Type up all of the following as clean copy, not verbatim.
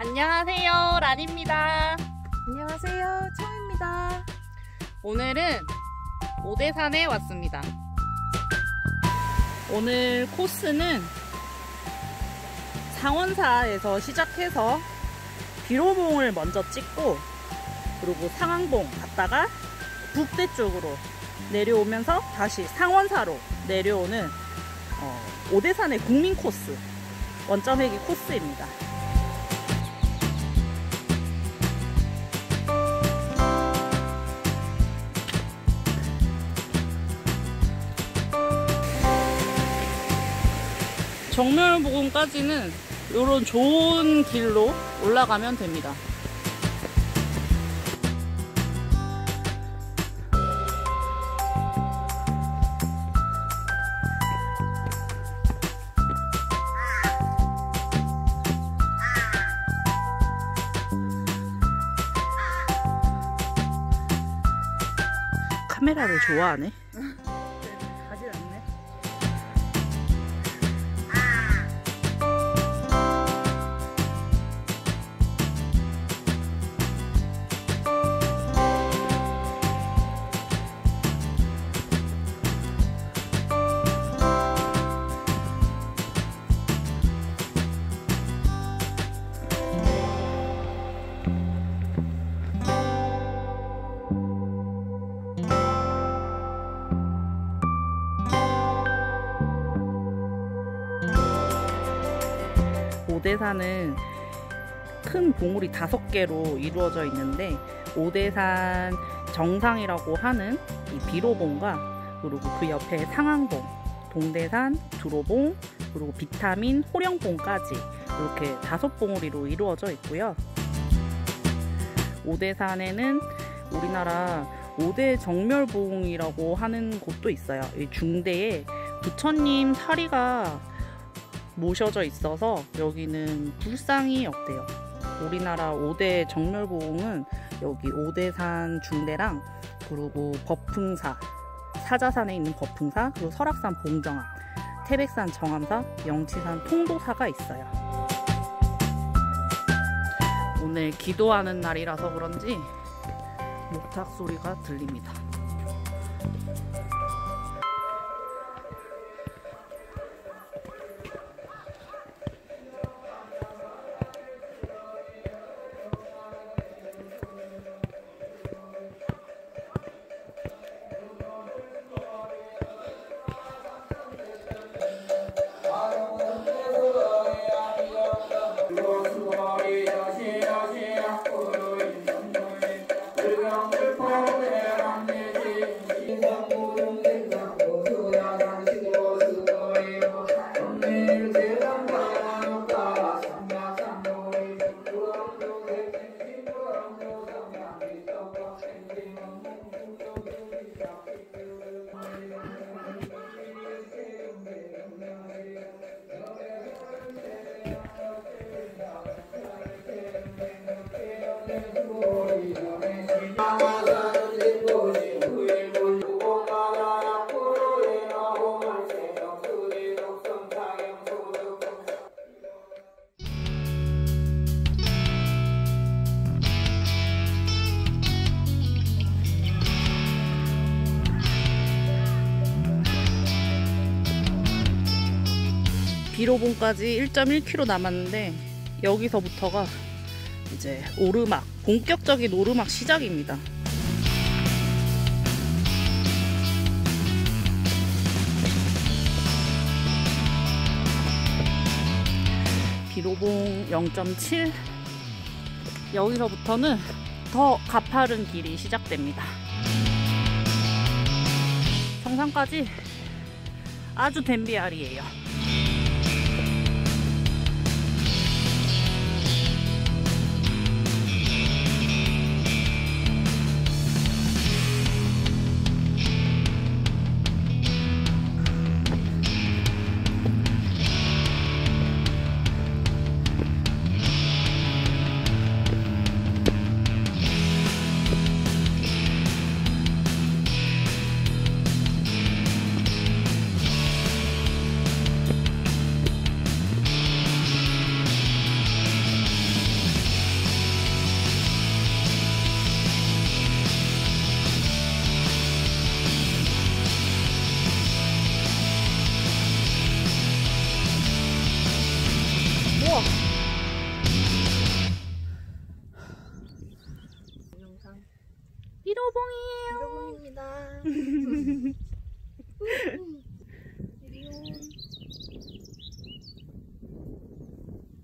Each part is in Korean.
안녕하세요, 란입니다. 안녕하세요, 청입니다. 오늘은 오대산에 왔습니다. 오늘 코스는 상원사에서 시작해서 비로봉을 먼저 찍고, 그리고 상왕봉 갔다가 북대 쪽으로 내려오면서 다시 상원사로 내려오는 오대산의 국민 코스, 원점회귀 코스입니다. 정멸봉까지는 이런 좋은 길로 올라가면 됩니다. 카메라를 좋아하네. 가지 않네. 오대산은 큰 봉우리 5개로 이루어져 있는데, 오대산 정상이라고 하는 이 비로봉과, 그리고 그 옆에 상왕봉, 동대산, 두로봉, 그리고 비타민, 호령봉까지 이렇게 5봉우리로 이루어져 있고요. 오대산에는 우리나라 5대 정멸봉이라고 하는 곳도 있어요. 이 중대에 부처님 사리가 모셔져 있어서 여기는 불상이 없대요. 우리나라 5대 정멸봉은 여기 오대산 중대랑, 그리고 법풍사, 사자산에 있는 법풍사, 그리고 설악산 봉정암, 태백산 정암사, 영치산 통도사가 있어요. 오늘 기도하는 날이라서 그런지 목탁 소리가 들립니다. 비로봉까지 1.1km 남았는데, 여기서부터가 이제 오르막, 본격적인 오르막 시작입니다. 비로봉 0.7, 여기서부터는 더 가파른 길이 시작됩니다. 정상까지 아주 댐비알이에요. 비로봉이에요. 비로봉입니다.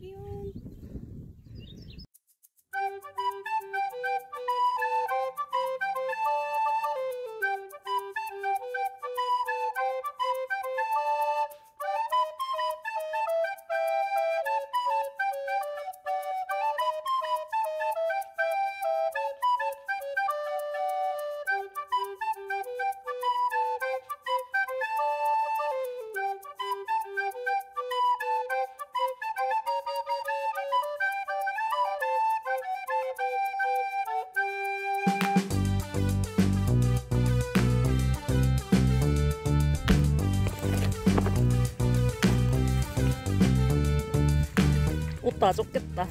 이리온. 옷도 안 좋겠다.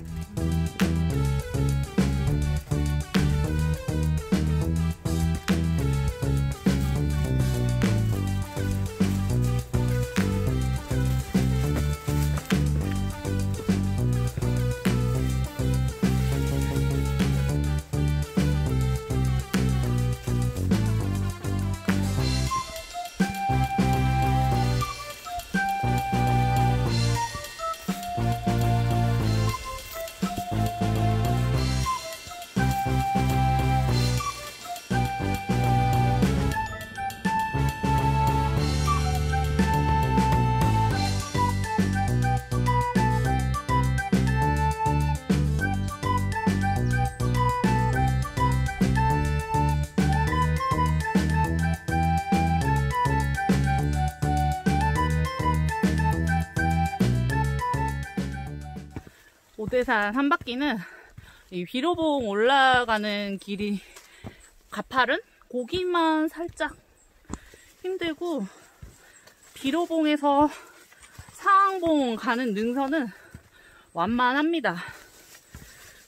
오대산 한 바퀴는 이 비로봉 올라가는 길이 가파른 고기만 살짝 힘들고, 비로봉에서 상왕봉 가는 능선은 완만합니다.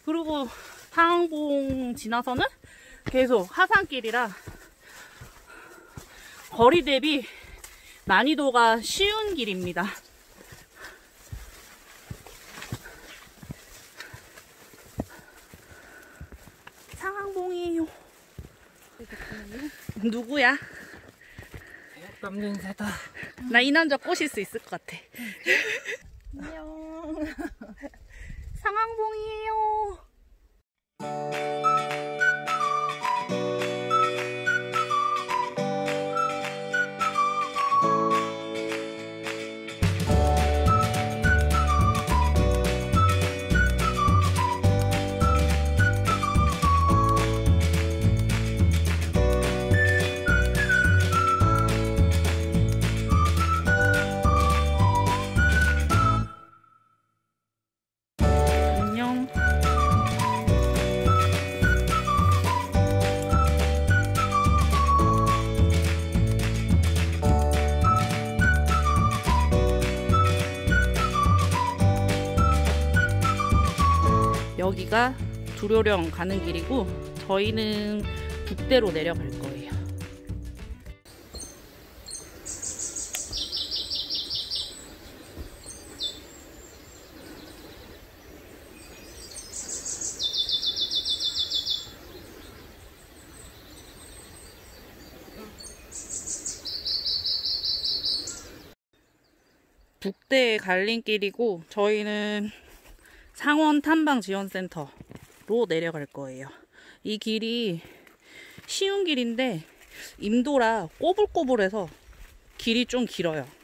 그리고 상왕봉 지나서는 계속 하산길이라 거리 대비 난이도가 쉬운 길입니다. 상왕봉이에요. 누구야? 남년새다. 나 이 남자 꼬실 수 있을 것 같아. 안녕. 상왕봉이에요. 여기가 두로령 가는 길이고, 저희는 북대로 내려갈 거예요. 북대의 갈림길이고, 저희는 상원 탐방지원센터로 내려갈 거예요. 이 길이 쉬운 길인데 임도라 꼬불꼬불해서 길이 좀 길어요.